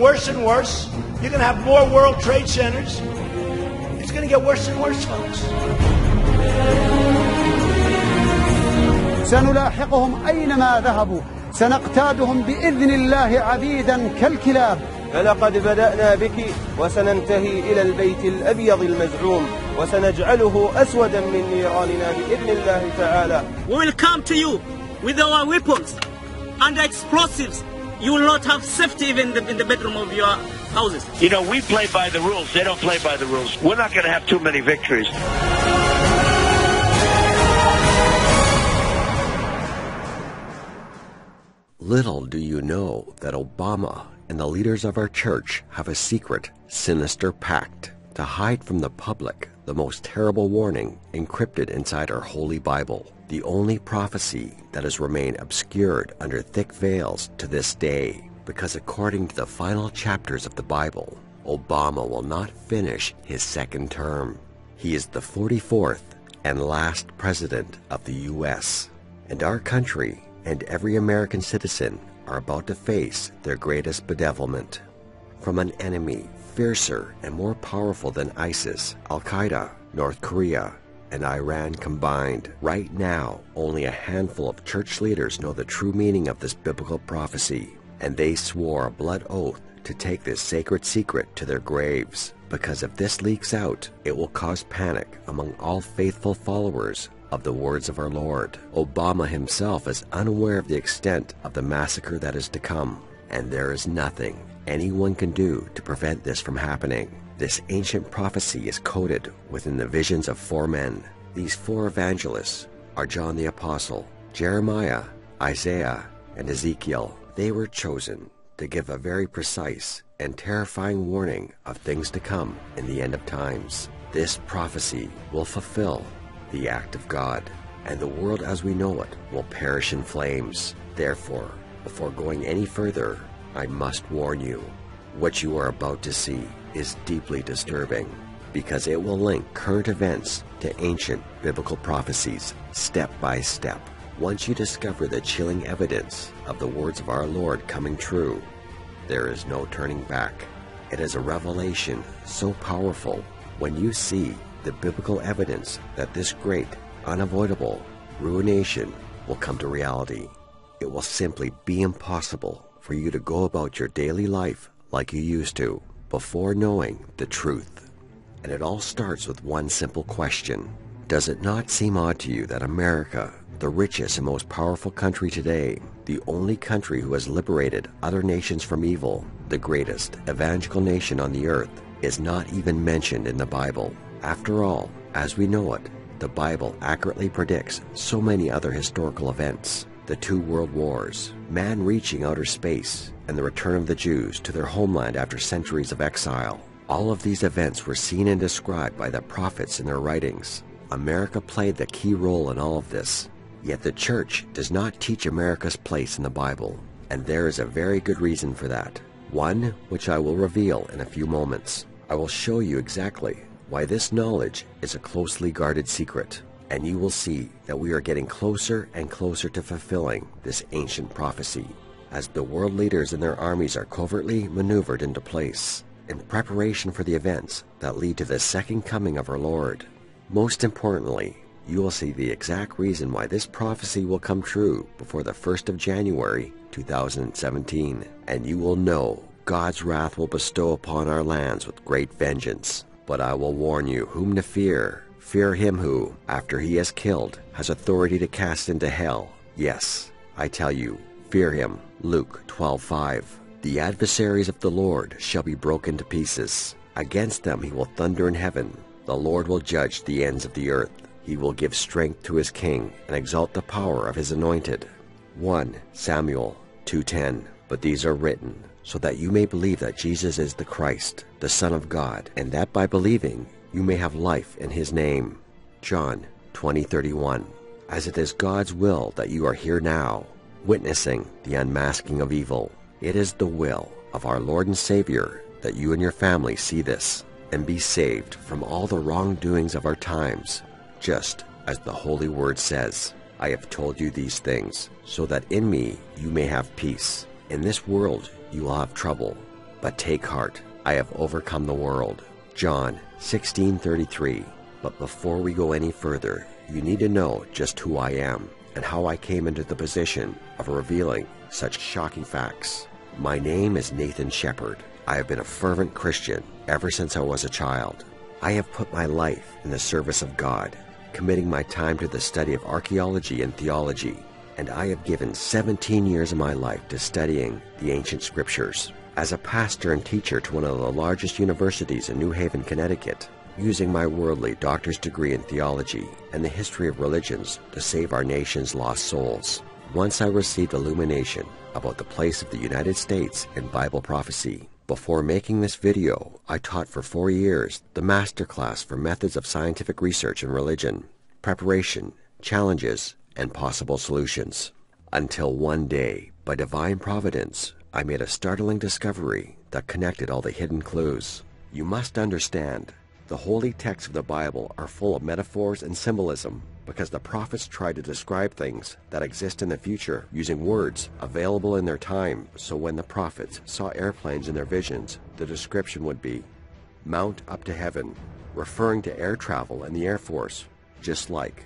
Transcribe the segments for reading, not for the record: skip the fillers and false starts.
worse and worse. You're going to have more World Trade Centers. It's going to get worse and worse, folks. سنلاحقهم أينما ذهبوا. سنقتادهم بإذن الله عبيدا كالكلاب. فلقد بدأنا بك وسننتهي إلى البيت الأبيض المزعوم وسنجعله أسودا من نيراننا بإذن الله تعالى. We will come to you with our weapons and explosives. You will not have safety even in the bedroom of your houses. You know, we play by the rules. They don't play by the rules. We're not going to have too many victories. Little do you know that Obama and the leaders of our church have a secret, sinister pact to hide from the public the most terrible warning encrypted inside our Holy Bible. The only prophecy that has remained obscured under thick veils to this day, because according to the final chapters of the Bible, Obama will not finish his second term. He is the 44th and last president of the U.S., and our country and every American citizen are about to face their greatest bedevilment from an enemy fiercer and more powerful than ISIS, Al-Qaeda, North Korea, and Iran combined. Right now, only a handful of church leaders know the true meaning of this biblical prophecy, and they swore a blood oath to take this sacred secret to their graves, because if this leaks out, it will cause panic among all faithful followers of the words of our Lord. Obama himself is unaware of the extent of the massacre that is to come, and there is nothing anyone can do to prevent this from happening. This ancient prophecy is coded within the visions of four men. These four evangelists are John the Apostle, Jeremiah, Isaiah, and Ezekiel. They were chosen to give a very precise and terrifying warning of things to come in the end of times. This prophecy will fulfill the act of God, and the world as we know it will perish in flames. Therefore, before going any further, I must warn you, what you are about to see is deeply disturbing, because it will link current events to ancient biblical prophecies step by step. Once you discover the chilling evidence of the words of our Lord coming true, there is no turning back. It is a revelation so powerful when you see the biblical evidence that this great, unavoidable ruination will come to reality. It will simply be impossible for you to go about your daily life like you used to before knowing the truth. And it all starts with one simple question. Does it not seem odd to you that America, the richest and most powerful country today, the only country who has liberated other nations from evil, the greatest evangelical nation on the earth, is not even mentioned in the Bible? After all, as we know it, the Bible accurately predicts so many other historical events. The two world wars, man reaching outer space, and the return of the Jews to their homeland after centuries of exile. All of these events were seen and described by the prophets in their writings. America played the key role in all of this. Yet the church does not teach America's place in the Bible, and there is a very good reason for that. One which I will reveal in a few moments. I will show you exactly why this knowledge is a closely guarded secret, and you will see that we are getting closer and closer to fulfilling this ancient prophecy, as the world leaders and their armies are covertly maneuvered into place in preparation for the events that lead to the second coming of our Lord. Most importantly, you will see the exact reason why this prophecy will come true before the 1st of January 2017, and you will know God's wrath will bestow upon our lands with great vengeance. But I will warn you whom to fear. Fear him who, after he has killed, has authority to cast into hell. Yes, I tell you, fear him. Luke 12:5. The adversaries of the Lord shall be broken to pieces. Against them he will thunder in heaven. The Lord will judge the ends of the earth. He will give strength to his king and exalt the power of his anointed. 1 Samuel 2:10. But these are written so that you may believe that Jesus is the Christ, the Son of God, and that by believing you may have life in his name. John 20:31. As it is God's will that you are here now, witnessing the unmasking of evil. It is the will of our Lord and Savior that you and your family see this and be saved from all the wrongdoings of our times, just as the Holy Word says, I have told you these things, so that in me you may have peace. In this world you will have trouble, But take heart, I have overcome the world. John 16:33. But before we go any further, you need to know just who I am and how I came into the position of revealing such shocking facts. My name is Nathan Shepherd. I have been a fervent Christian ever since I was a child. I have put my life in the service of God, committing my time to the study of archaeology and theology, and I have given 17 years of my life to studying the ancient scriptures. As a pastor and teacher to one of the largest universities in New Haven, Connecticut, using my worldly doctor's degree in theology and the history of religions to save our nation's lost souls. Once I received illumination about the place of the United States in Bible prophecy. Before making this video, I taught for 4 years the masterclass for methods of scientific research in religion, preparation, challenges, and possible solutions. Until one day, by divine providence, I made a startling discovery that connected all the hidden clues. You must understand, the holy texts of the Bible are full of metaphors and symbolism because the prophets tried to describe things that exist in the future using words available in their time. So when the prophets saw airplanes in their visions, the description would be, "Mount up to heaven," referring to air travel and the Air Force, just like,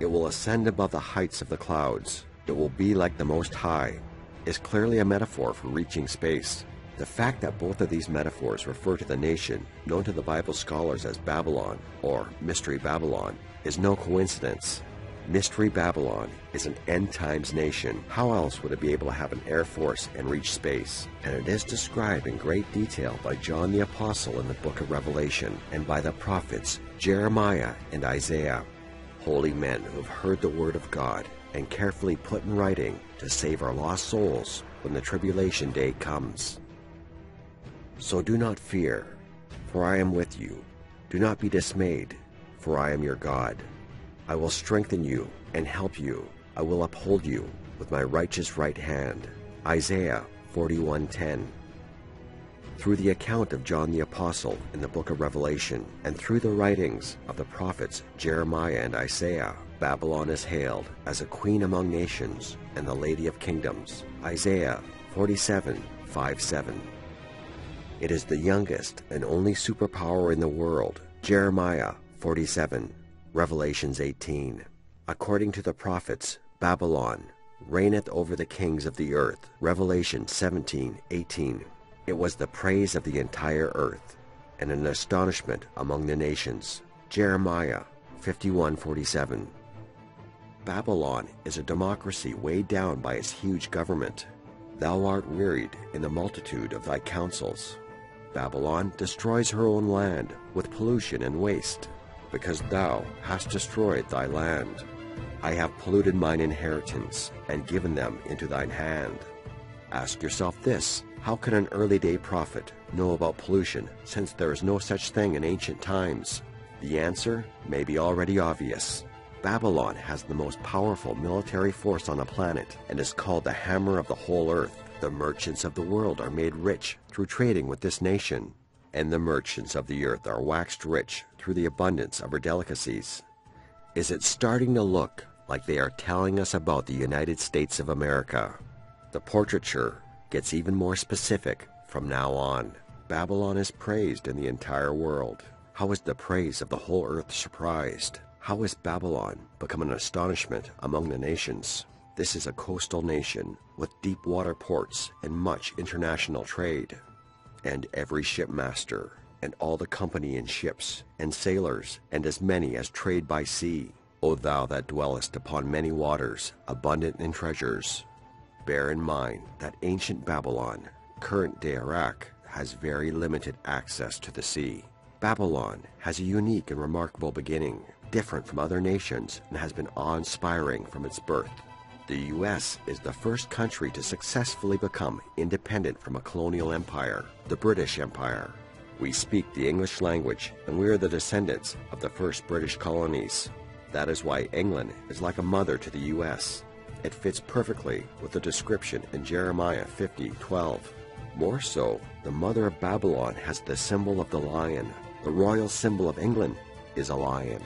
"It will ascend above the heights of the clouds," "It will be like the Most High," is clearly a metaphor for reaching space. The fact that both of these metaphors refer to the nation known to the Bible scholars as Babylon or Mystery Babylon is no coincidence. Mystery Babylon is an end times nation. How else would it be able to have an air force and reach space? And it is described in great detail by John the Apostle in the book of Revelation and by the prophets Jeremiah and Isaiah, holy men who have heard the word of God and carefully put in writing to save our lost souls when the tribulation day comes. So do not fear, for I am with you. Do not be dismayed, for I am your God. I will strengthen you and help you. I will uphold you with my righteous right hand. Isaiah 41:10. Through the account of John the Apostle in the book of Revelation and through the writings of the prophets Jeremiah and Isaiah, Babylon is hailed as a queen among nations and the lady of kingdoms. Isaiah 47:5-7. It is the youngest and only superpower in the world. Jeremiah 47, Revelations 18. According to the prophets, Babylon reigneth over the kings of the earth. Revelation 17:18. It was the praise of the entire earth and an astonishment among the nations. Jeremiah 51:47. Babylon is a democracy weighed down by its huge government. Thou art wearied in the multitude of thy counsels. Babylon destroys her own land with pollution and waste, because thou hast destroyed thy land. I have polluted mine inheritance and given them into thine hand. Ask yourself this, how can an early day prophet know about pollution since there is no such thing in ancient times? The answer may be already obvious. Babylon has the most powerful military force on the planet and is called the hammer of the whole earth. The merchants of the world are made rich through trading with this nation, and the merchants of the earth are waxed rich through the abundance of her delicacies. Is it starting to look like they are telling us about the United States of America? The portraiture gets even more specific from now on. Babylon is praised in the entire world. How is the praise of the whole earth surprised? How has Babylon become an astonishment among the nations? This is a coastal nation with deep water ports and much international trade. And every shipmaster, and all the company in ships, and sailors, and as many as trade by sea. O thou that dwellest upon many waters, abundant in treasures. Bear in mind that ancient Babylon, current-day Iraq, has very limited access to the sea. Babylon has a unique and remarkable beginning, different from other nations, and has been awe-inspiring from its birth. The U.S. is the first country to successfully become independent from a colonial empire, the British Empire. We speak the English language, and we are the descendants of the first British colonies. That is why England is like a mother to the U.S. It fits perfectly with the description in Jeremiah 50:12. More so, the mother of Babylon has the symbol of the lion. The royal symbol of England is a lion.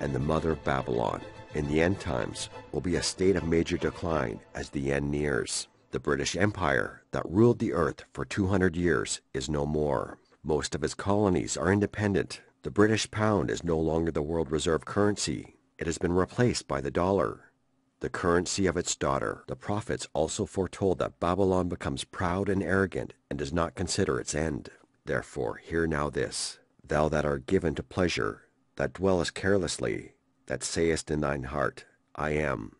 And the mother of Babylon, in the end times, will be a state of major decline as the end nears. The British Empire that ruled the earth for 200 years is no more. Most of its colonies are independent. The British pound is no longer the world reserve currency. It has been replaced by the dollar, the currency of its daughter. The prophets also foretold that Babylon becomes proud and arrogant and does not consider its end. Therefore, hear now this, thou that art given to pleasure, that dwellest carelessly, that sayest in thine heart, I am,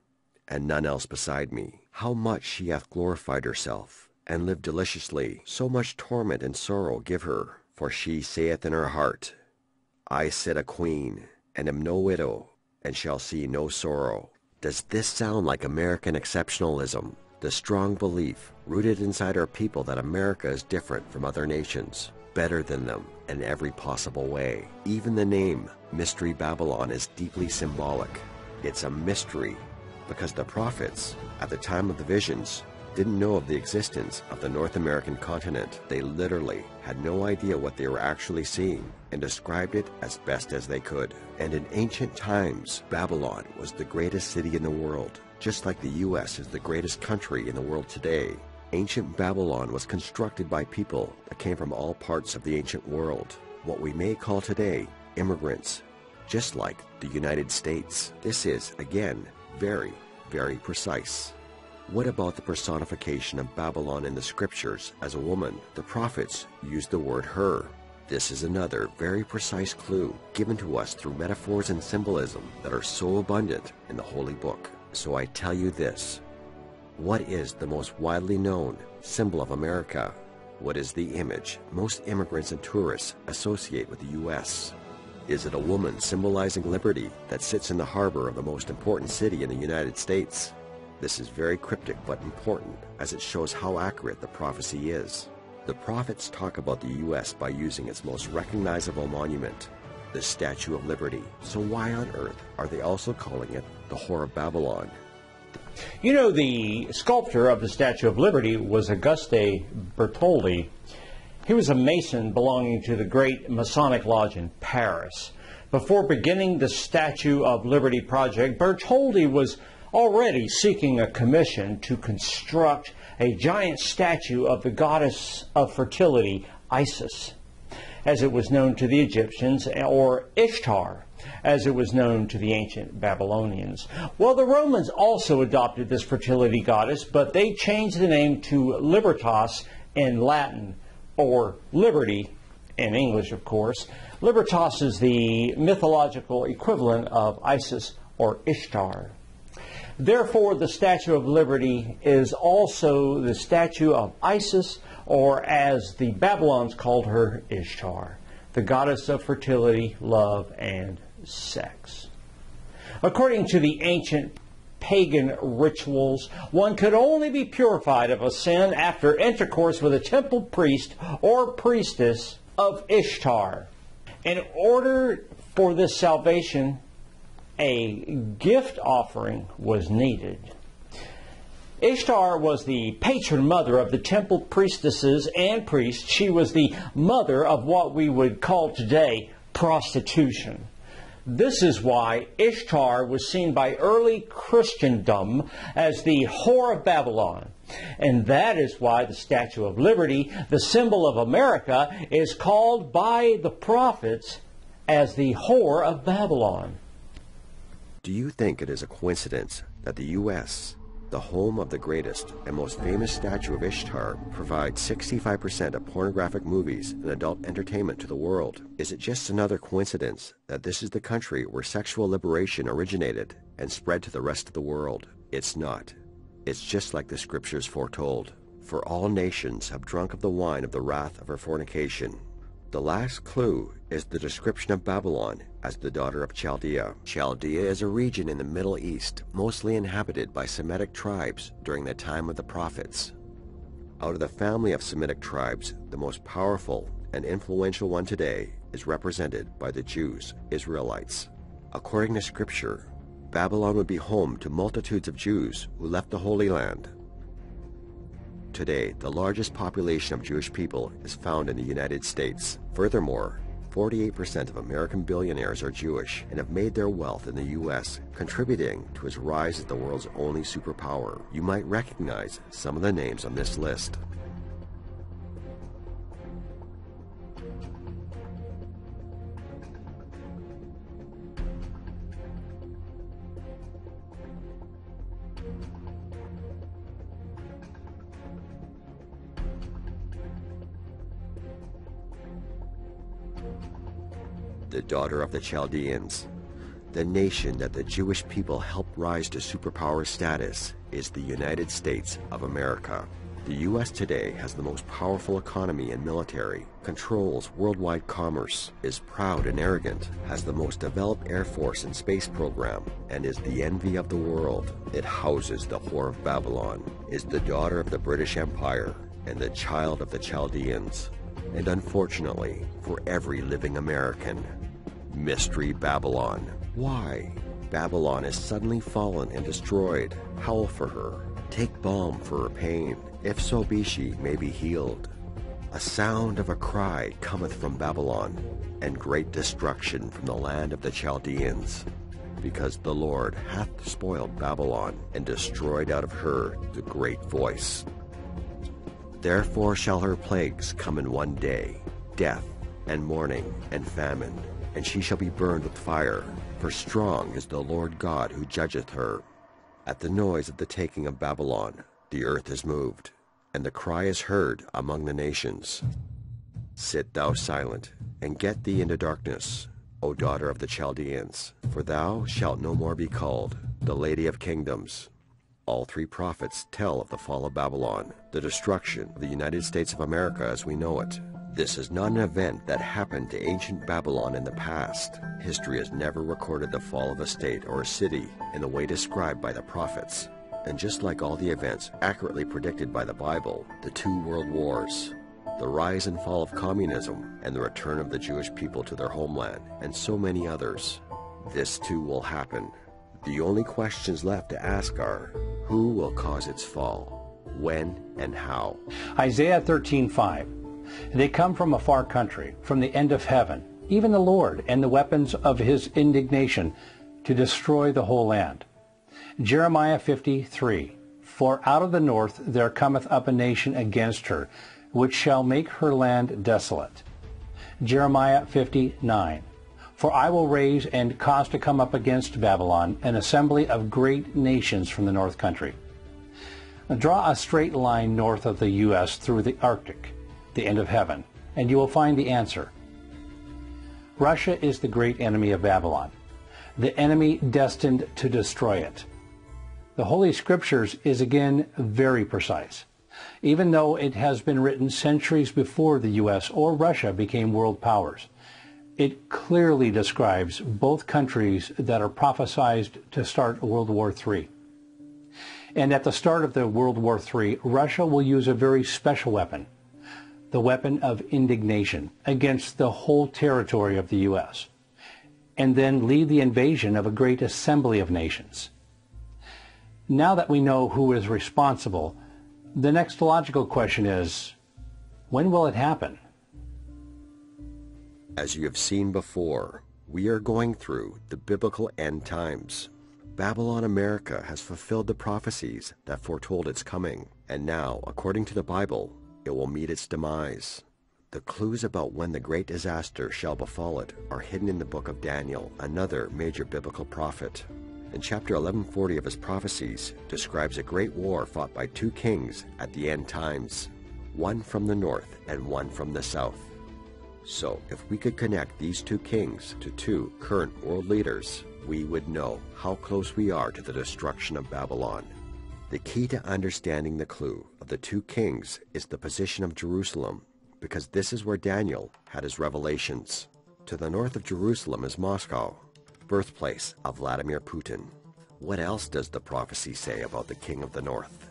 and none else beside me. How much she hath glorified herself, and lived deliciously, so much torment and sorrow give her. For she saith in her heart, I sit a queen, and am no widow, and shall see no sorrow. Does this sound like American exceptionalism, the strong belief rooted inside our people that America is different from other nations, better than them in every possible way? Even the name Mystery Babylon is deeply symbolic. It's a mystery because the prophets, at the time of the visions, didn't know of the existence of the North American continent. They literally had no idea what they were actually seeing and described it as best as they could. And in ancient times, Babylon was the greatest city in the world, just like the US is the greatest country in the world today. Ancient Babylon was constructed by people that came from all parts of the ancient world, what we may call today immigrants, just like the United States. This is, again, very, very precise. What about the personification of Babylon in the scriptures as a woman? The prophets use the word her. This is another very precise clue given to us through metaphors and symbolism that are so abundant in the Holy Book. So I tell you this. What is the most widely known symbol of America? What is the image most immigrants and tourists associate with the U.S.? Is it a woman symbolizing liberty that sits in the harbor of the most important city in the United States? This is very cryptic but important, as it shows how accurate the prophecy is. The prophets talk about the U.S. by using its most recognizable monument, the Statue of Liberty. So why on earth are they also calling it the Whore of Babylon? You know, the sculptor of the Statue of Liberty was Auguste Bertoldi. He was a Mason belonging to the great Masonic Lodge in Paris. Before beginning the Statue of Liberty project, Bertoldi was already seeking a commission to construct a giant statue of the goddess of fertility, Isis, as it was known to the Egyptians, or Ishtar, as it was known to the ancient Babylonians. Well, the Romans also adopted this fertility goddess, but they changed the name to Libertas in Latin, or Liberty in English, of course. Libertas is the mythological equivalent of Isis or Ishtar. Therefore, the Statue of Liberty is also the statue of Isis, or as the Babylons called her, Ishtar, the goddess of fertility, love, and sex. According to the ancient pagan rituals, one could only be purified of a sin after intercourse with a temple priest or priestess of Ishtar. In order for this salvation, a gift offering was needed. Ishtar was the patron mother of the temple priestesses and priests. She was the mother of what we would call today prostitution. This is why Ishtar was seen by early Christendom as the Whore of Babylon. And that is why the Statue of Liberty, the symbol of America, is called by the prophets as the Whore of Babylon. Do you think it is a coincidence that the U.S., the home of the greatest and most famous statue of Ishtar, provides 65% of pornographic movies and adult entertainment to the world? Is it just another coincidence that this is the country where sexual liberation originated and spread to the rest of the world? It's not. It's just like the scriptures foretold. For all nations have drunk of the wine of the wrath of her fornication. The last clue is the description of Babylon as the daughter of Chaldea. Chaldea is a region in the Middle East mostly inhabited by Semitic tribes during the time of the prophets. Out of the family of Semitic tribes, the most powerful and influential one today is represented by the Jews, Israelites. According to Scripture, Babylon would be home to multitudes of Jews who left the Holy Land. Today, the largest population of Jewish people is found in the United States. Furthermore, 48% of American billionaires are Jewish and have made their wealth in the U.S., contributing to its rise as the world's only superpower. You might recognize some of the names on this list. The daughter of the Chaldeans. The nation that the Jewish people helped rise to superpower status is the United States of America. The U.S. today has the most powerful economy and military, controls worldwide commerce, is proud and arrogant, has the most developed Air Force and space program, and is the envy of the world. It houses the Whore of Babylon, is the daughter of the British Empire, and the child of the Chaldeans. And unfortunately, for every living American, Mystery Babylon. Why? Babylon is suddenly fallen and destroyed. Howl for her. Take balm for her pain. If so be she may be healed. A sound of a cry cometh from Babylon, and great destruction from the land of the Chaldeans. Because the Lord hath spoiled Babylon, and destroyed out of her the great voice. Therefore shall her plagues come in one day, death, and mourning, and famine, and she shall be burned with fire, for strong is the Lord God who judgeth her. At the noise of the taking of Babylon, the earth is moved, and the cry is heard among the nations. Sit thou silent, and get thee into darkness, O daughter of the Chaldeans, for thou shalt no more be called the Lady of Kingdoms. All three prophets tell of the fall of Babylon, the destruction of the United States of America as we know it. This is not an event that happened to ancient Babylon in the past. History has never recorded the fall of a state or a city in the way described by the prophets. And just like all the events accurately predicted by the Bible, the two world wars, the rise and fall of communism, and the return of the Jewish people to their homeland, and so many others, this too will happen. The only questions left to ask are, who will cause its fall, when, and how? Isaiah 13:5. They come from a far country, from the end of heaven, even the Lord and the weapons of his indignation, to destroy the whole land. Jeremiah 53. For out of the north there cometh up a nation against her, which shall make her land desolate. Jeremiah 59. For I will raise and cause to come up against Babylon an assembly of great nations from the north country. Draw a straight line north of the U.S. through the Arctic, the end of heaven, and you will find the answer. Russia is the great enemy of Babylon, the enemy destined to destroy it. The Holy Scriptures is again very precise, even though it has been written centuries before the U.S. or Russia became world powers. It clearly describes both countries that are prophesied to start World War III. And at the start of the World War III, Russia will use a very special weapon, the weapon of indignation against the whole territory of the U.S., and then lead the invasion of a great assembly of nations. Now that we know who is responsible, the next logical question is, when will it happen? As you have seen before, we are going through the biblical end times. Babylon America has fulfilled the prophecies that foretold its coming, and now, according to the Bible, it will meet its demise. The clues about when the great disaster shall befall it are hidden in the book of Daniel, another major biblical prophet. In chapter 1140 of his prophecies, describes a great war fought by two kings at the end times, one from the north and one from the south. So, if we could connect these two kings to two current world leaders, we would know how close we are to the destruction of Babylon. The key to understanding the clue of the two kings is the position of Jerusalem, because this is where Daniel had his revelations. To the north of Jerusalem is Moscow, birthplace of Vladimir Putin. What else does the prophecy say about the king of the north?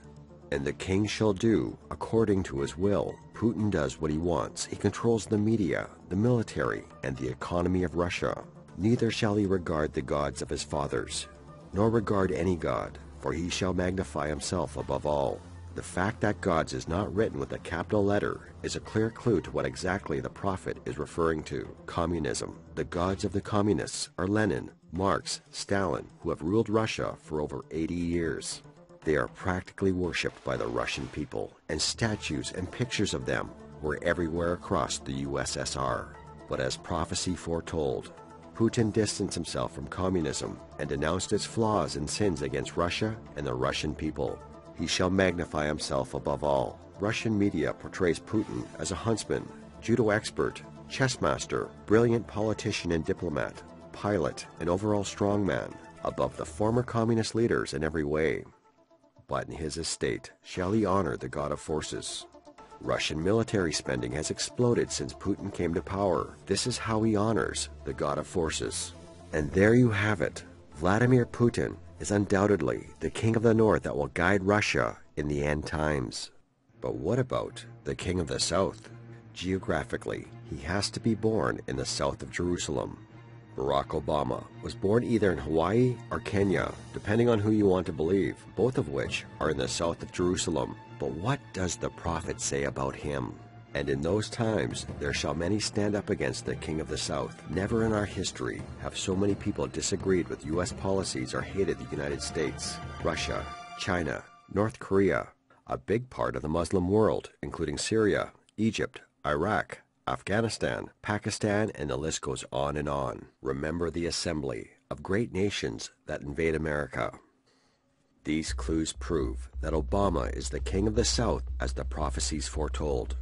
And the king shall do according to his will. Putin does what he wants. He controls the media, the military, and the economy of Russia. Neither shall he regard the gods of his fathers, nor regard any god, for he shall magnify himself above all. The fact that God's is not written with a capital letter is a clear clue to what exactly the prophet is referring to. Communism. The gods of the communists are Lenin, Marx, Stalin, who have ruled Russia for over 80 years. They are practically worshipped by the Russian people, and statues and pictures of them were everywhere across the USSR. But as prophecy foretold, Putin distanced himself from communism and denounced its flaws and sins against Russia and the Russian people. He shall magnify himself above all. Russian media portrays Putin as a huntsman, judo expert, chess master, brilliant politician and diplomat, pilot, and overall strongman, above the former communist leaders in every way. But in his estate shall he honor the God of forces. Russian military spending has exploded since Putin came to power. This is how he honors the God of forces. And there you have it. Vladimir Putin is undoubtedly the king of the north that will guide Russia in the end times. But what about the king of the south? Geographically, he has to be born in the south of Jerusalem. Barack Obama was born either in Hawaii or Kenya, depending on who you want to believe, both of which are in the south of Jerusalem. But what does the prophet say about him? And in those times there shall many stand up against the king of the south. Never in our history have so many people disagreed with U.S. policies or hated the United States, Russia, China, North Korea, a big part of the Muslim world, including Syria, Egypt, Iraq, Afghanistan, Pakistan, and the list goes on and on. Remember the assembly of great nations that invade America. These clues prove that Obama is the king of the south as the prophecies foretold.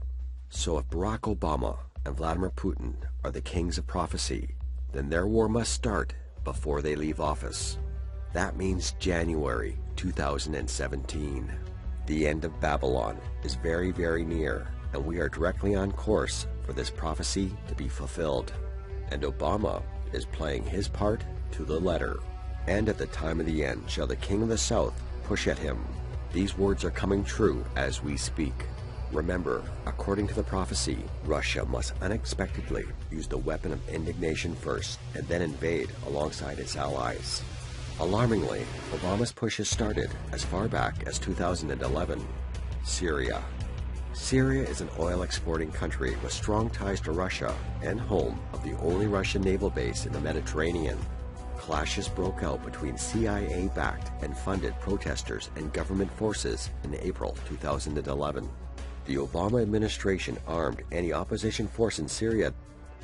So if Barack Obama and Vladimir Putin are the kings of prophecy, then their war must start before they leave office. That means January 2017. The end of Babylon is very, very near, and we are directly on course for this prophecy to be fulfilled. And Obama is playing his part to the letter. And at the time of the end shall the king of the south push at him. These words are coming true as we speak. Remember, according to the prophecy, Russia must unexpectedly use the weapon of indignation first and then invade alongside its allies. Alarmingly, Obama's push has started as far back as 2011. Syria. Syria is an oil-exporting country with strong ties to Russia and home of the only Russian naval base in the Mediterranean. Clashes broke out between CIA-backed and funded protesters and government forces in April 2011. The Obama administration armed any opposition force in Syria,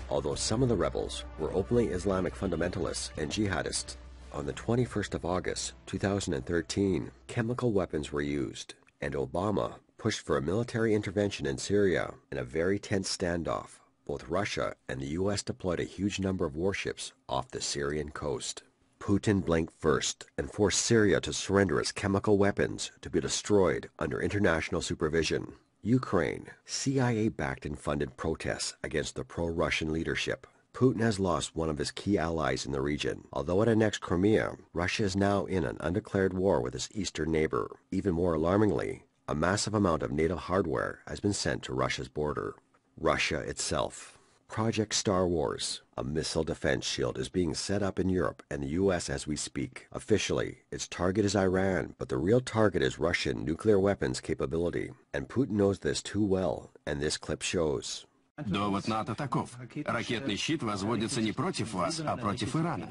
although some of the rebels were openly Islamic fundamentalists and jihadists. On the 21st of August, 2013, chemical weapons were used, and Obama pushed for a military intervention in Syria in a very tense standoff. Both Russia and the U.S. deployed a huge number of warships off the Syrian coast. Putin blinked first and forced Syria to surrender its chemical weapons to be destroyed under international supervision. Ukraine. CIA-backed and funded protests against the pro-Russian leadership. Putin has lost one of his key allies in the region. Although it annexed Crimea, Russia is now in an undeclared war with its eastern neighbor. Even more alarmingly, a massive amount of NATO hardware has been sent to Russia's border. Russia itself. Project Star Wars. A missile defense shield is being set up in Europe and the U.S. as we speak. Officially, its target is Iran, but the real target is Russian nuclear weapons capability. And Putin knows this too well, and this clip shows. Довод НАТО таков. Ракетный щит возводится не против вас, а против Ирана.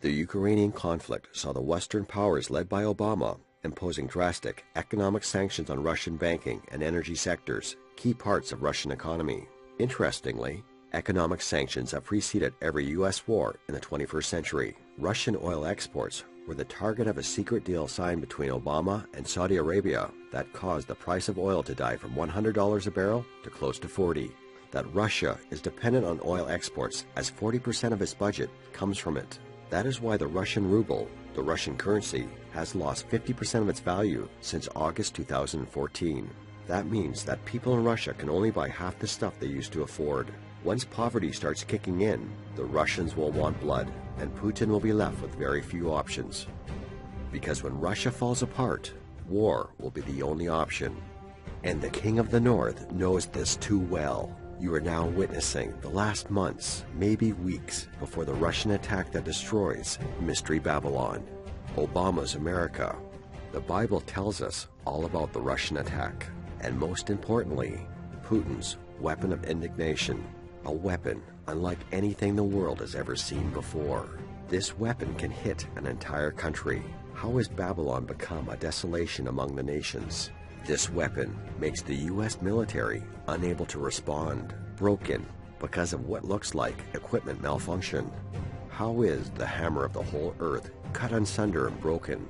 The Ukrainian conflict saw the Western powers led by Obama imposing drastic economic sanctions on Russian banking and energy sectors, key parts of Russian economy. Interestingly, economic sanctions have preceded every U.S. war in the 21st century. Russian oil exports were the target of a secret deal signed between Obama and Saudi Arabia that caused the price of oil to dive from $100 a barrel to close to $40. That Russia is dependent on oil exports as 40% of its budget comes from it. That is why the Russian ruble, the Russian currency, has lost 50% of its value since August 2014. That means that people in Russia can only buy half the stuff they used to afford. Once poverty starts kicking in, the Russians will want blood, and Putin will be left with very few options. Because when Russia falls apart, war will be the only option. And the king of the north knows this too well. You are now witnessing the last months, maybe weeks, before the Russian attack that destroys Mystery Babylon, Obama's America. The Bible tells us all about the Russian attack, and most importantly, Putin's weapon of indignation, a weapon unlike anything the world has ever seen before. This weapon can hit an entire country. How has Babylon become a desolation among the nations? This weapon makes the U.S. military unable to respond, broken because of what looks like equipment malfunction. How is the hammer of the whole earth cut asunder and broken?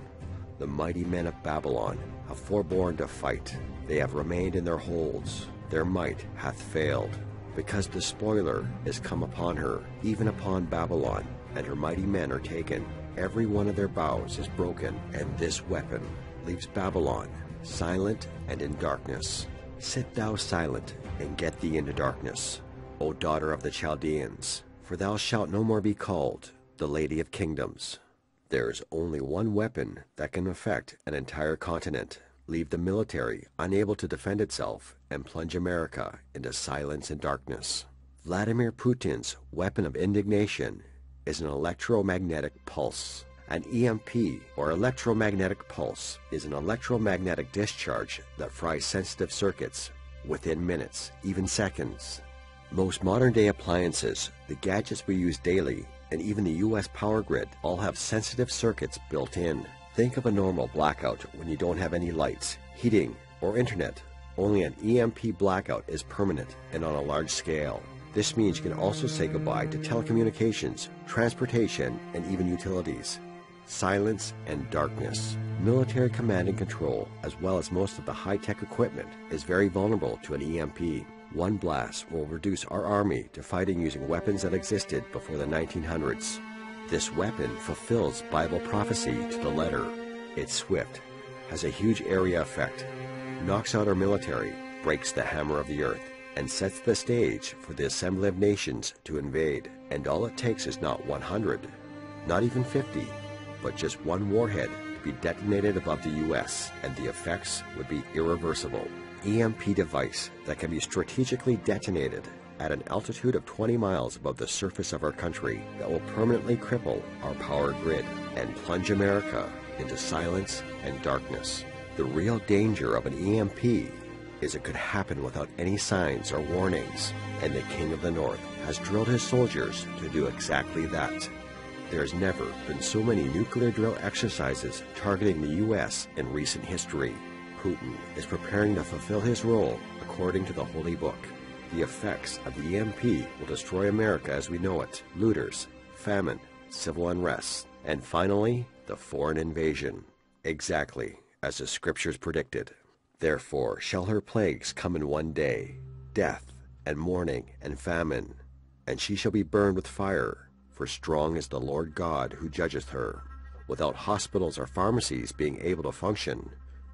The mighty men of Babylon have forborne to fight. They have remained in their holds. Their might hath failed, because the spoiler is come upon her, even upon Babylon, and her mighty men are taken. Every one of their bows is broken, and this weapon leaves Babylon silent and in darkness. Sit thou silent, and get thee into darkness, O daughter of the Chaldeans, for thou shalt no more be called the Lady of Kingdoms. There is only one weapon that can affect an entire continent, leave the military unable to defend itself, and plunge America into silence and darkness. Vladimir Putin's weapon of indignation is an electromagnetic pulse. An EMP, or electromagnetic pulse, is an electromagnetic discharge that fries sensitive circuits within minutes, even seconds. Most modern-day appliances, the gadgets we use daily, and even the U.S. power grid all have sensitive circuits built in. Think of a normal blackout when you don't have any lights, heating, or internet. Only an EMP blackout is permanent and on a large scale. This means you can also say goodbye to telecommunications, transportation, and even utilities. Silence and darkness. Military command and control, as well as most of the high-tech equipment, is very vulnerable to an EMP. One blast will reduce our army to fighting using weapons that existed before the 1900s. This weapon fulfills Bible prophecy to the letter. It's swift, has a huge area effect, knocks out our military, breaks the hammer of the earth, and sets the stage for the assembly of nations to invade. And all it takes is not 100, not even 50, but just one warhead to be detonated above the U.S., and the effects would be irreversible. EMP device that can be strategically detonated at an altitude of 20 miles above the surface of our country that will permanently cripple our power grid and plunge America into silence and darkness. The real danger of an EMP is it could happen without any signs or warnings, and the King of the North has drilled his soldiers to do exactly that. There has never been so many nuclear drill exercises targeting the U.S. in recent history. Putin is preparing to fulfill his role according to the Holy Book. The effects of the EMP will destroy America as we know it. Looters, famine, civil unrest, and finally, the foreign invasion. Exactly as the scriptures predicted. Therefore shall her plagues come in one day, death, and mourning, and famine, and she shall be burned with fire, for strong is the Lord God who judgeth her. Without hospitals or pharmacies being able to function,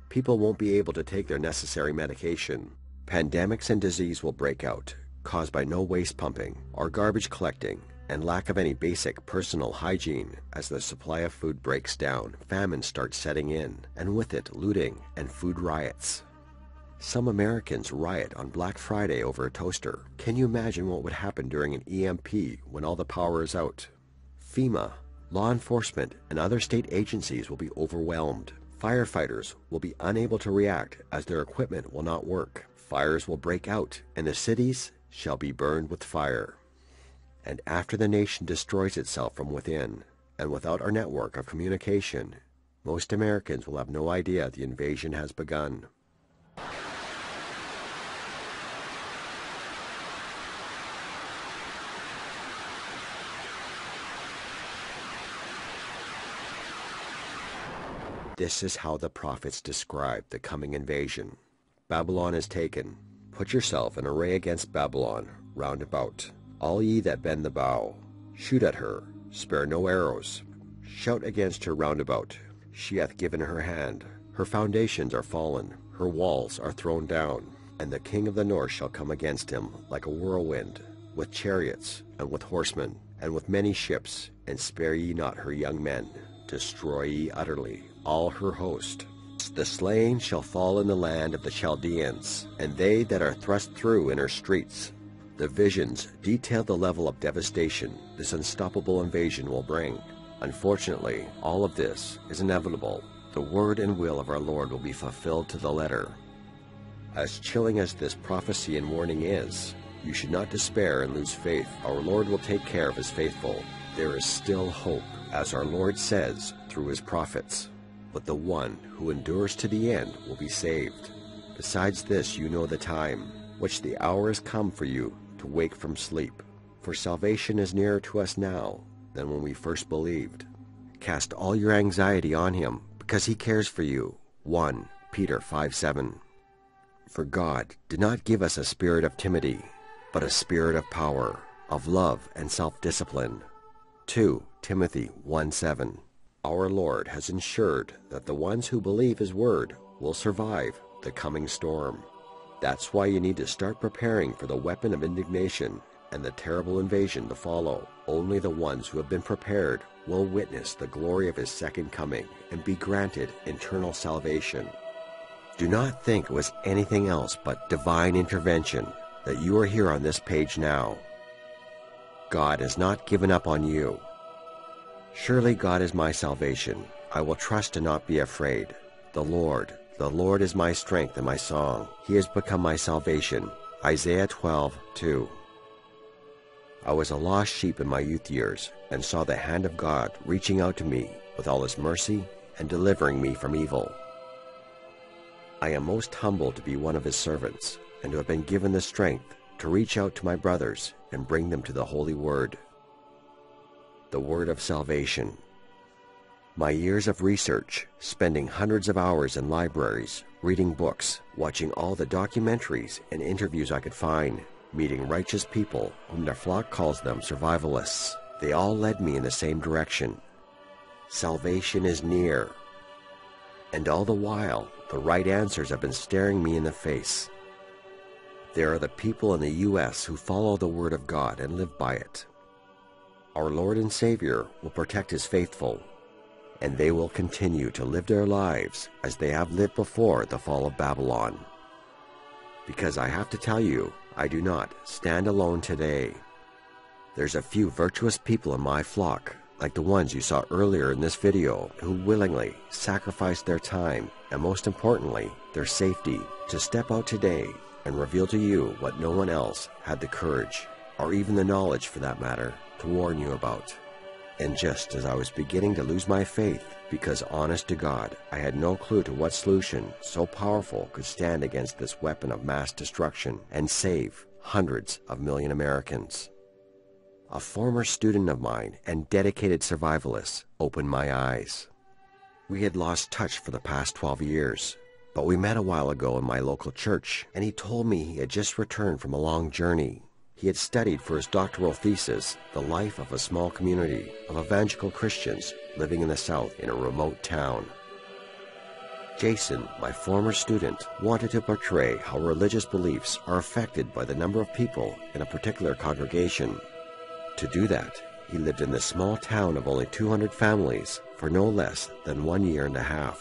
people won't be able to take their necessary medication. Pandemics and disease will break out, caused by no waste pumping or garbage collecting, and lack of any basic personal hygiene. As the supply of food breaks down, famine starts setting in, and with it looting and food riots. Some Americans riot on Black Friday over a toaster. Can you imagine what would happen during an EMP when all the power is out? FEMA, law enforcement, and other state agencies will be overwhelmed. Firefighters will be unable to react as their equipment will not work. Fires will break out, and the cities shall be burned with fire. And after the nation destroys itself from within, and without our network of communication, most Americans will have no idea the invasion has begun. This is how the prophets describe the coming invasion. Babylon is taken. Put yourself in array against Babylon round about. All ye that bend the bow, shoot at her, spare no arrows. Shout against her roundabout. She hath given her hand. Her foundations are fallen. Her walls are thrown down. And the king of the north shall come against him like a whirlwind, with chariots, and with horsemen, and with many ships. And spare ye not her young men. Destroy ye utterly all her host. The slain shall fall in the land of the Chaldeans, and they that are thrust through in her streets. The visions detail the level of devastation this unstoppable invasion will bring. Unfortunately, all of this is inevitable. The word and will of our Lord will be fulfilled to the letter. As chilling as this prophecy and warning is, you should not despair and lose faith. Our Lord will take care of His faithful. There is still hope, as our Lord says through His prophets. But the one who endures to the end will be saved. Besides this, you know the time, which the hour has come for you to wake from sleep. For salvation is nearer to us now than when we first believed. Cast all your anxiety on Him, because He cares for you. 1 Peter 5:7. For God did not give us a spirit of timidity, but a spirit of power, of love, and self-discipline. 2 Timothy 1:7. Our Lord has ensured that the ones who believe His word will survive the coming storm. That's why you need to start preparing for the weapon of indignation and the terrible invasion to follow. Only the ones who have been prepared will witness the glory of His second coming and be granted eternal salvation. Do not think it was anything else but divine intervention that you are here on this page now. God has not given up on you. Surely God is my salvation. I will trust and not be afraid. The Lord is my strength and my song. He has become my salvation. Isaiah 12:2. I was a lost sheep in my youth years, and saw the hand of God reaching out to me with all His mercy and delivering me from evil. I am most humbled to be one of His servants, and to have been given the strength to reach out to my brothers and bring them to the Holy Word. The word of salvation. My years of research, spending hundreds of hours in libraries, reading books, watching all the documentaries and interviews I could find, meeting righteous people whom their flock calls them survivalists, they all led me in the same direction. Salvation is near. And all the while, the right answers have been staring me in the face. There are the people in the U.S. who follow the word of God and live by it. Our Lord and Savior will protect His faithful, and they will continue to live their lives as they have lived before the fall of Babylon. Because I have to tell you, I do not stand alone today. There's a few virtuous people in my flock, like the ones you saw earlier in this video, who willingly sacrificed their time, and most importantly, their safety, to step out today and reveal to you what no one else had the courage, or even the knowledge for that matter, to warn you about. And just as I was beginning to lose my faith, because honest to God, I had no clue to what solution so powerful could stand against this weapon of mass destruction and save hundreds of million Americans. A former student of mine and dedicated survivalist opened my eyes. We had lost touch for the past 12 years, but we met a while ago in my local church, and he told me he had just returned from a long journey. He had studied for his doctoral thesis the life of a small community of evangelical Christians living in the South in a remote town. Jason, my former student, wanted to portray how religious beliefs are affected by the number of people in a particular congregation. To do that, he lived in the small town of only 200 families for no less than 1.5 years.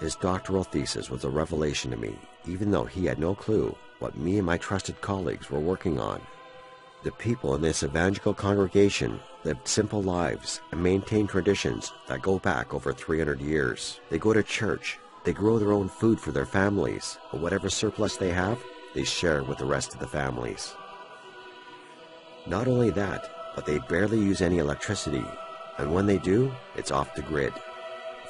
His doctoral thesis was a revelation to me, even though he had no clue what me and my trusted colleagues were working on. The people in this evangelical congregation lived simple lives and maintained traditions that go back over 300 years. They go to church, they grow their own food for their families, and whatever surplus they have, they share with the rest of the families. Not only that, but they barely use any electricity, and when they do, it's off the grid.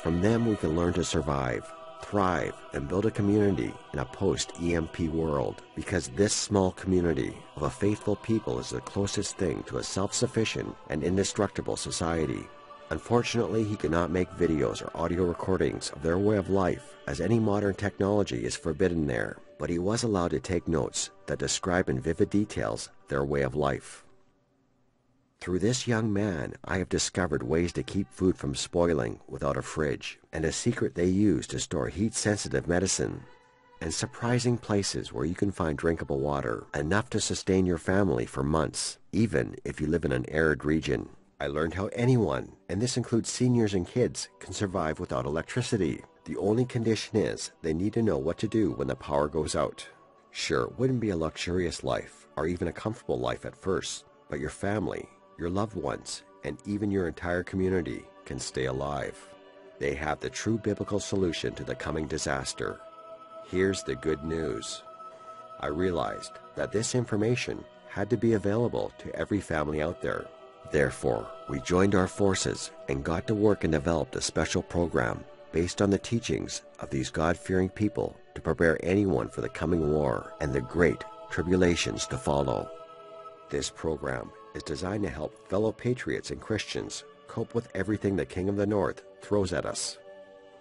From them we can learn to survive, thrive, and build a community in a post-EMP world, because this small community of a faithful people is the closest thing to a self-sufficient and indestructible society. Unfortunately, he cannot make videos or audio recordings of their way of life, as any modern technology is forbidden there, but he was allowed to take notes that describe in vivid details their way of life. Through this young man, I have discovered ways to keep food from spoiling without a fridge, and a secret they use to store heat-sensitive medicine, and surprising places where you can find drinkable water, enough to sustain your family for months, even if you live in an arid region. I learned how anyone, and this includes seniors and kids, can survive without electricity. The only condition is they need to know what to do when the power goes out. Sure, it wouldn't be a luxurious life or even a comfortable life at first, but your family, your loved ones, and even your entire community can stay alive. They have the true biblical solution to the coming disaster. Here's the good news. I realized that this information had to be available to every family out there. Therefore, we joined our forces and got to work and developed a special program based on the teachings of these God-fearing people to prepare anyone for the coming war and the great tribulations to follow. This program is designed to help fellow patriots and Christians cope with everything the King of the North throws at us.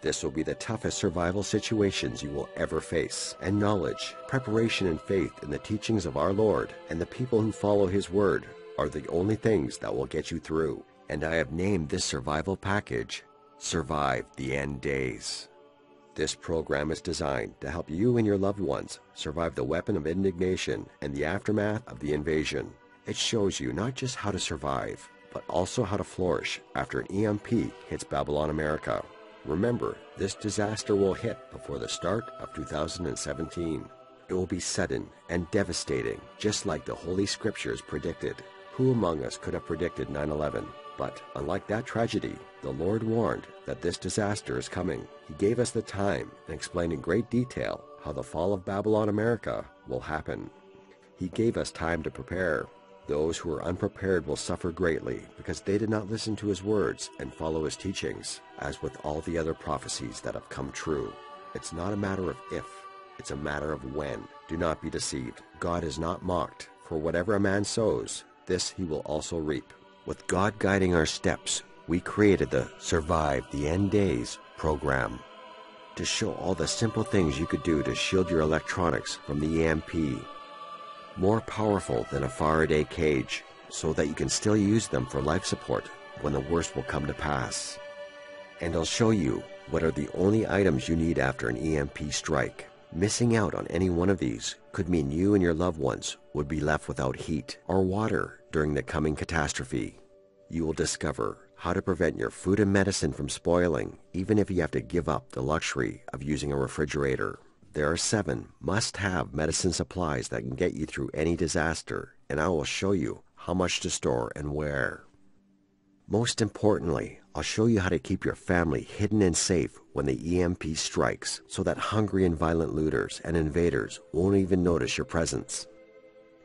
This will be the toughest survival situations you will ever face, and knowledge, preparation, and faith in the teachings of our Lord and the people who follow His Word are the only things that will get you through. And I have named this survival package, Survive the End Days. This program is designed to help you and your loved ones survive the weapon of indignation and the aftermath of the invasion. It shows you not just how to survive, but also how to flourish after an EMP hits Babylon, America. Remember, this disaster will hit before the start of 2017. It will be sudden and devastating, just like the Holy Scriptures predicted. Who among us could have predicted 9/11? But unlike that tragedy, the Lord warned that this disaster is coming. He gave us the time and explained in great detail how the fall of Babylon, America will happen. He gave us time to prepare. Those who are unprepared will suffer greatly because they did not listen to His words and follow His teachings, as with all the other prophecies that have come true. It's not a matter of if, it's a matter of when. Do not be deceived. God is not mocked, for whatever a man sows, this he will also reap. With God guiding our steps, we created the Survive the End Days program to show all the simple things you could do to shield your electronics from the EMP. More powerful than a Faraday cage, so that you can still use them for life support when the worst will come to pass. And I'll show you what are the only items you need after an EMP strike. Missing out on any one of these could mean you and your loved ones would be left without heat or water during the coming catastrophe. You will discover how to prevent your food and medicine from spoiling, even if you have to give up the luxury of using a refrigerator. There are 7 must-have medicine supplies that can get you through any disaster, and I will show you how much to store and where. Most importantly, I'll show you how to keep your family hidden and safe when the EMP strikes, so that hungry and violent looters and invaders won't even notice your presence.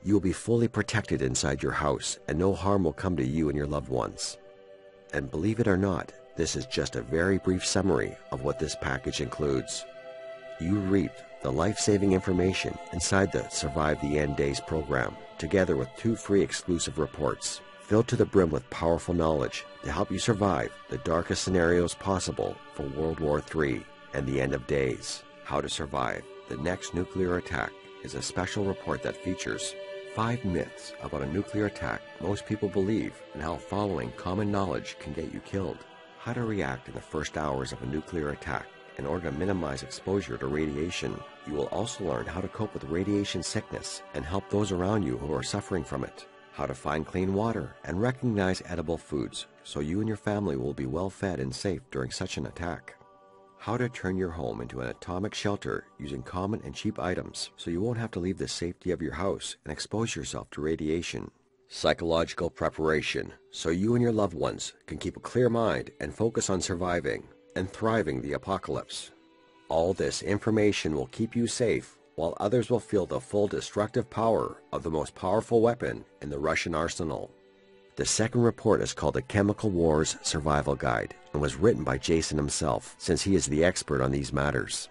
You will be fully protected inside your house, and no harm will come to you and your loved ones. And believe it or not, this is just a very brief summary of what this package includes. You reap the life-saving information inside the Survive the End Days program, together with 2 free exclusive reports, filled to the brim with powerful knowledge to help you survive the darkest scenarios possible for World War III and the end of days. How to survive the next nuclear attack is a special report that features 5 myths about a nuclear attack most people believe and how following common knowledge can get you killed. How to react in the first hours of a nuclear attack in order to minimize exposure to radiation. You will also learn how to cope with radiation sickness and help those around you who are suffering from it. How to find clean water and recognize edible foods so you and your family will be well fed and safe during such an attack. How to turn your home into an atomic shelter using common and cheap items so you won't have to leave the safety of your house and expose yourself to radiation. Psychological preparation so you and your loved ones can keep a clear mind and focus on surviving and thriving the apocalypse. All this information will keep you safe, while others will feel the full destructive power of the most powerful weapon in the Russian arsenal. The second report is called the Chemical Wars Survival Guide and was written by Jason himself, since he is the expert on these matters.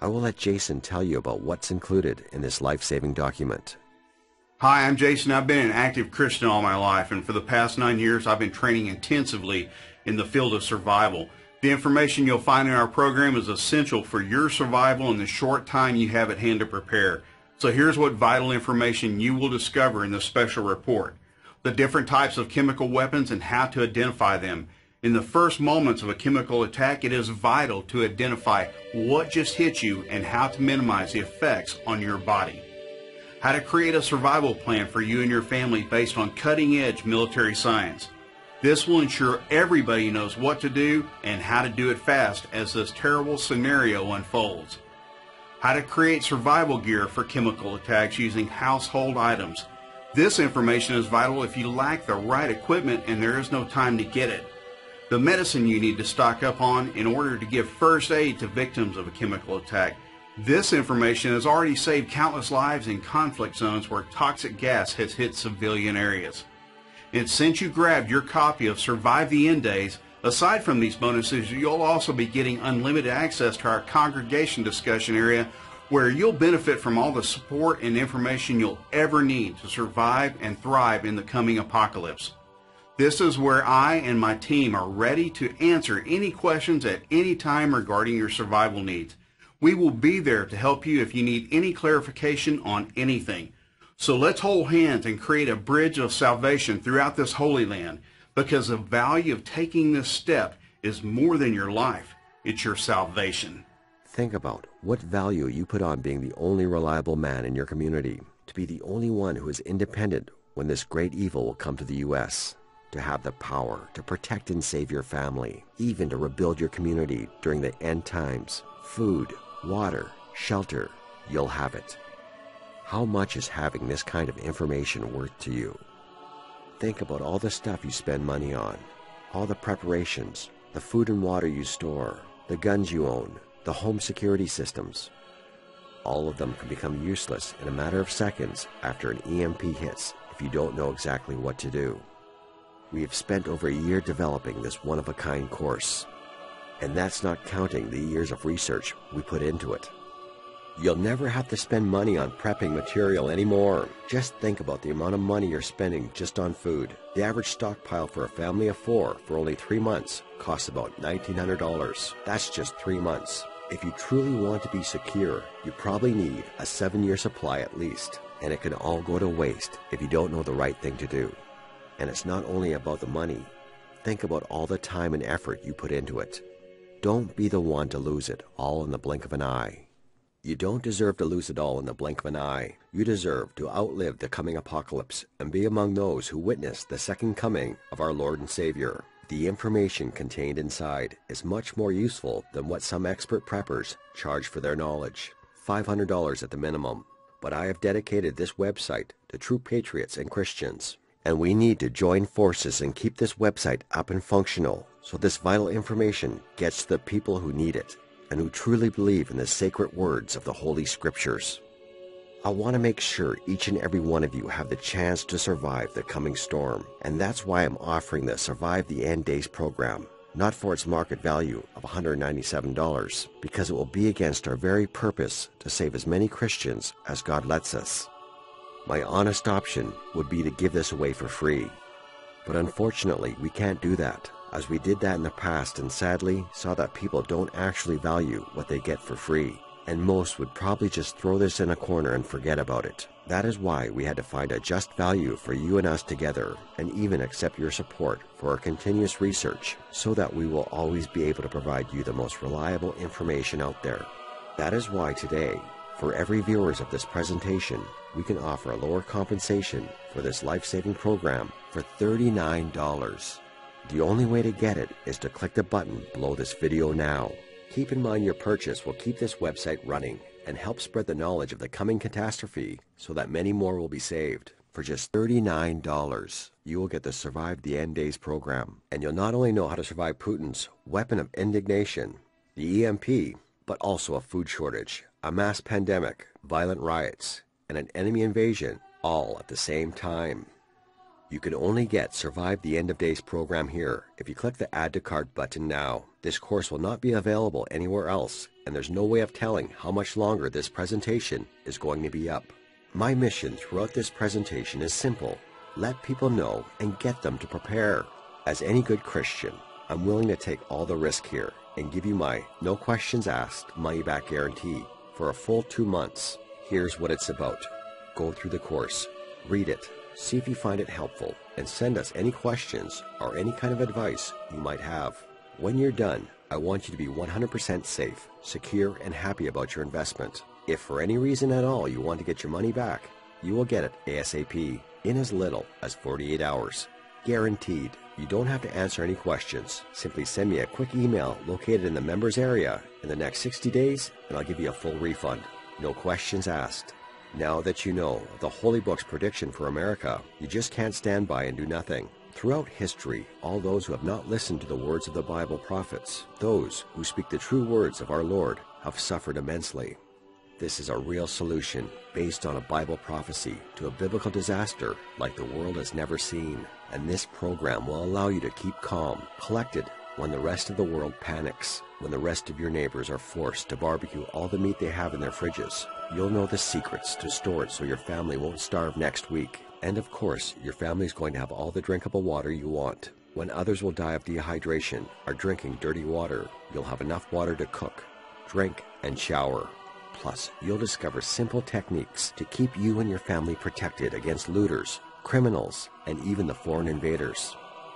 I will let Jason tell you about what's included in this life-saving document. Hi, I'm Jason. I've been an active Christian all my life, and for the past 9 years I've been training intensively in the field of survival. The information you'll find in our program is essential for your survival in the short time you have at hand to prepare. So here's what vital information you will discover in this special report: the different types of chemical weapons and how to identify them. In the first moments of a chemical attack, it is vital to identify what just hit you and how to minimize the effects on your body. How to create a survival plan for you and your family based on cutting-edge military science. This will ensure everybody knows what to do and how to do it fast as this terrible scenario unfolds. how to create survival gear for chemical attacks using household items. This information is vital if you lack the right equipment and there is no time to get it. The medicine you need to stock up on in order to give first aid to victims of a chemical attack. This information has already saved countless lives in conflict zones where toxic gas has hit civilian areas. And since you grabbed your copy of Survive the End Days, aside from these bonuses, you'll also be getting unlimited access to our congregation discussion area, where you'll benefit from all the support and information you'll ever need to survive and thrive in the coming apocalypse. This is where I and my team are ready to answer any questions at any time regarding your survival needs. We will be there to help you if you need any clarification on anything. So let's hold hands and create a bridge of salvation throughout this Holy Land, because the value of taking this step is more than your life, it's your salvation. Think about what value you put on being the only reliable man in your community, to be the only one who is independent when this great evil will come to the U.S., to have the power to protect and save your family, even to rebuild your community during the end times. Food, water, shelter, you'll have it. How much is having this kind of information worth to you? Think about all the stuff you spend money on, all the preparations, the food and water you store, the guns you own, the home security systems. All of them can become useless in a matter of seconds after an EMP hits if you don't know exactly what to do. We have spent over a year developing this one-of-a-kind course, and that's not counting the years of research we put into it. You'll never have to spend money on prepping material anymore. Just think about the amount of money you're spending just on food. The average stockpile for a family of four for only 3 months costs about $1,900. That's just 3 months. If you truly want to be secure, you probably need a 7-year supply at least, and it can all go to waste if you don't know the right thing to do. And it's not only about the money. Think about all the time and effort you put into it. Don't be the one to lose it all in the blink of an eye. You don't deserve to lose it all in the blink of an eye. You deserve to outlive the coming apocalypse and be among those who witness the second coming of our Lord and Savior. The information contained inside is much more useful than what some expert preppers charge for their knowledge, $500 at the minimum. But I have dedicated this website to true patriots and Christians, and we need to join forces and keep this website up and functional, so this vital information gets to the people who need it and who truly believe in the sacred words of the Holy Scriptures. I want to make sure each and every one of you have the chance to survive the coming storm, and that's why I'm offering the Survive the End Days program, not for its market value of $197, because it will be against our very purpose to save as many Christians as God lets us. My honest option would be to give this away for free, but unfortunately we can't do that, as we did that in the past and sadly saw that people don't actually value what they get for free, and most would probably just throw this in a corner and forget about it. That is why we had to find a just value for you and us together, and even accept your support for our continuous research, so that we will always be able to provide you the most reliable information out there. That is why today, for every viewers of this presentation, we can offer a lower compensation for this life-saving program for $39. The only way to get it is to click the button below this video now. Keep in mind your purchase will keep this website running and help spread the knowledge of the coming catastrophe so that many more will be saved. For just $39, you will get the Survive the End Days program, and you'll not only know how to survive Putin's weapon of indignation, the EMP, but also a food shortage, a mass pandemic, violent riots, and an enemy invasion all at the same time. You can only get Survive the End of Days program here if you click the Add to Cart button now. This course will not be available anywhere else, and there's no way of telling how much longer this presentation is going to be up. My mission throughout this presentation is simple: let people know and get them to prepare. As any good Christian, I'm willing to take all the risk here and give you my no questions asked money back guarantee for a full 2 months. Here's what it's about. Go through the course, read it, see if you find it helpful, and send us any questions or any kind of advice you might have. When you're done, I want you to be 100% safe, secure, and happy about your investment. If for any reason at all you want to get your money back, you will get it ASAP in as little as 48 hours. guaranteed. You don't have to answer any questions. Simply send me a quick email located in the members area in the next 60 days and I'll give you a full refund. No questions asked. Now that you know the Holy Book's prediction for America, you just can't stand by and do nothing. Throughout history, all those who have not listened to the words of the Bible prophets, those who speak the true words of our Lord, have suffered immensely. This is a real solution based on a Bible prophecy to a biblical disaster like the world has never seen. And this program will allow you to keep calm, collected, when the rest of the world panics, when the rest of your neighbors are forced to barbecue all the meat they have in their fridges. You'll know the secrets to store it so your family won't starve next week. And of course, your family's going to have all the drinkable water you want. When others will die of dehydration or drinking dirty water, you'll have enough water to cook, drink, and shower. Plus, you'll discover simple techniques to keep you and your family protected against looters, criminals, and even the foreign invaders.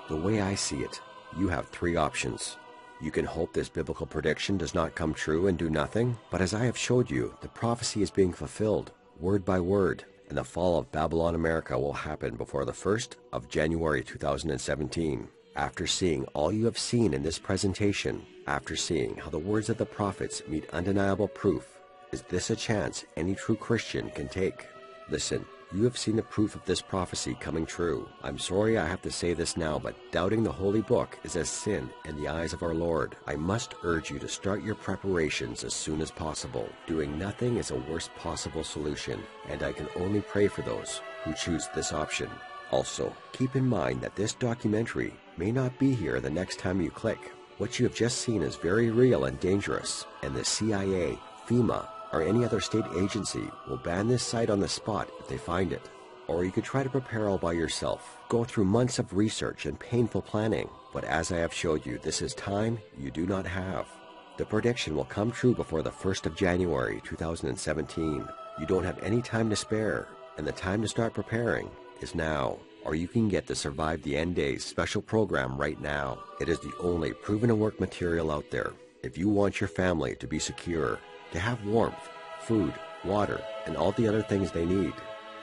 The way I see it, you have three options. You can hope this biblical prediction does not come true and do nothing, but as I have showed you, the prophecy is being fulfilled, word by word, and the fall of Babylon America will happen before the 1st of January 2017. After seeing all you have seen in this presentation, after seeing how the words of the prophets meet undeniable proof, is this a chance any true Christian can take? Listen, you have seen the proof of this prophecy coming true. I'm sorry I have to say this now, but doubting the Holy Book is a sin in the eyes of our Lord. I must urge you to start your preparations as soon as possible. Doing nothing is a worst possible solution, and I can only pray for those who choose this option. Also, keep in mind that this documentary may not be here the next time you click. What you have just seen is very real and dangerous, and the CIA, FEMA, or any other state agency will ban this site on the spot if they find it. Or you could try to prepare all by yourself. Go through months of research and painful planning. But as I have showed you, this is time you do not have. The prediction will come true before the 1st of January 2017. You don't have any time to spare, and the time to start preparing is now. Or you can get the Survive the End Days special program right now. It is the only proven to work material out there. If you want your family to be secure, to have warmth, food, water, and all the other things they need,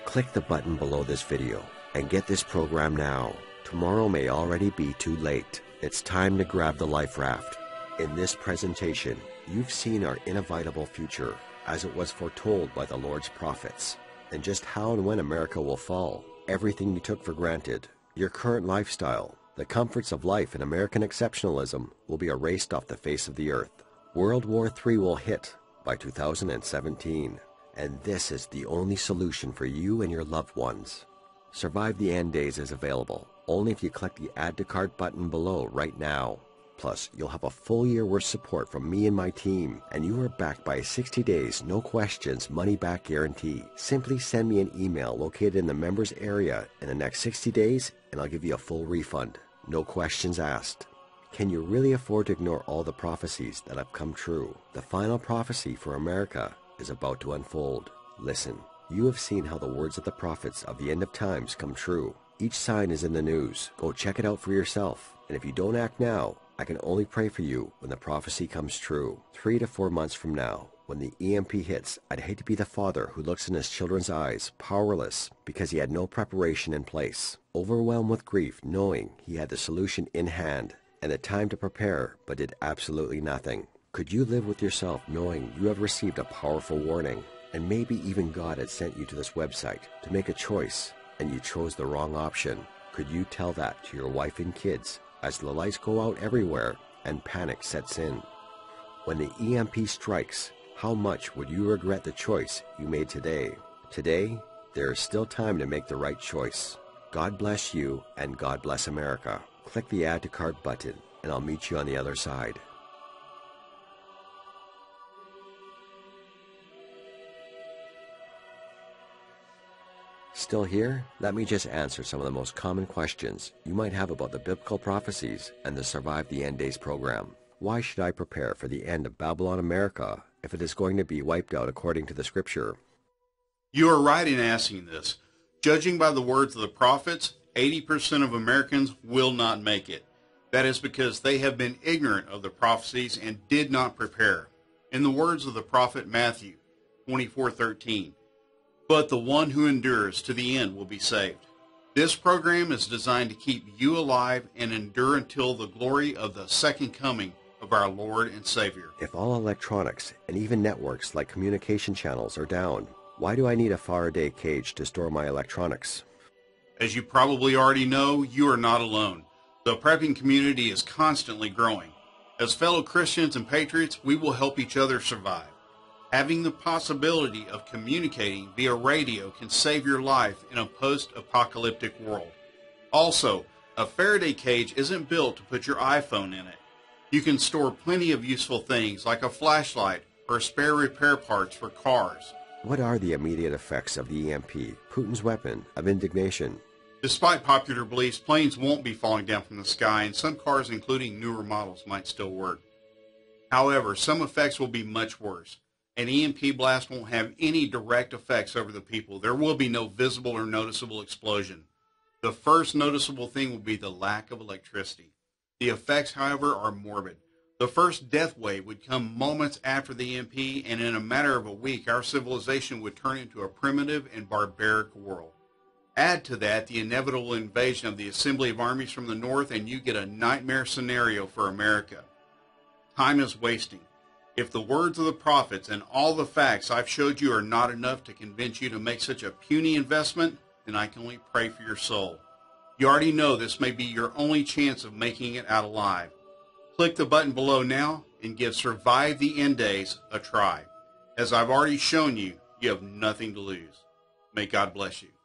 click the button below this video and get this program now. Tomorrow may already be too late. It's time to grab the life raft. In this presentation, you've seen our inevitable future as it was foretold by the Lord's prophets, and just how and when America will fall. Everything you took for granted, your current lifestyle, the comforts of life, and American exceptionalism will be erased off the face of the earth. World War III will hit by 2017, and this is the only solution for you and your loved ones. Survive the End Days is available only if you click the Add to Cart button below right now. Plus, you'll have a full year worth of support from me and my team, and you are backed by a 60 days, no questions, money back guarantee. Simply send me an email located in the members area in the next 60 days, and I'll give you a full refund. No questions asked. Can you really afford to ignore all the prophecies that have come true? The final prophecy for America is about to unfold. Listen, you have seen how the words of the prophets of the end of times come true. Each sign is in the news. Go check it out for yourself. And if you don't act now, I can only pray for you when the prophecy comes true. 3 to 4 months from now, when the EMP hits, I'd hate to be the father who looks in his children's eyes, powerless, because he had no preparation in place. Overwhelmed with grief, knowing he had the solution in hand and the time to prepare, but did absolutely nothing. Could you live with yourself knowing you have received a powerful warning, and maybe even God had sent you to this website to make a choice, and you chose the wrong option? Could you tell that to your wife and kids as the lights go out everywhere and panic sets in? When the EMP strikes, how much would you regret the choice you made today? Today, there is still time to make the right choice. God bless you, and God bless America. Click the Add to Cart button, and I'll meet you on the other side. Still here? Let me just answer some of the most common questions you might have about the biblical prophecies and the Survive the End Days program. Why should I prepare for the end of Babylon America if it is going to be wiped out according to the scripture? You are right in asking this. Judging by the words of the prophets, 80% of Americans will not make it. That is because they have been ignorant of the prophecies and did not prepare. In the words of the prophet Matthew 24:13, "But the one who endures to the end will be saved." This program is designed to keep you alive and endure until the glory of the second coming of our Lord and Savior. If all electronics and even networks like communication channels are down, why do I need a Faraday cage to store my electronics? As you probably already know, you are not alone. The prepping community is constantly growing. As fellow Christians and patriots, we will help each other survive. Having the possibility of communicating via radio can save your life in a post-apocalyptic world. Also, a Faraday cage isn't built to put your iPhone in it. You can store plenty of useful things like a flashlight or spare repair parts for cars. What are the immediate effects of the EMP, Putin's weapon of indignation? Despite popular beliefs, planes won't be falling down from the sky, and some cars, including newer models, might still work. However, some effects will be much worse. An EMP blast won't have any direct effects over the people. There will be no visible or noticeable explosion. The first noticeable thing will be the lack of electricity. The effects, however, are morbid. The first death wave would come moments after the EMP, and in a matter of a week, our civilization would turn into a primitive and barbaric world. Add to that the inevitable invasion of the assembly of armies from the north, and you get a nightmare scenario for America. Time is wasting. If the words of the prophets and all the facts I've showed you are not enough to convince you to make such a puny investment, then I can only pray for your soul. You already know this may be your only chance of making it out alive. Click the button below now and give Survive the End Days a try. As I've already shown you, you have nothing to lose. May God bless you.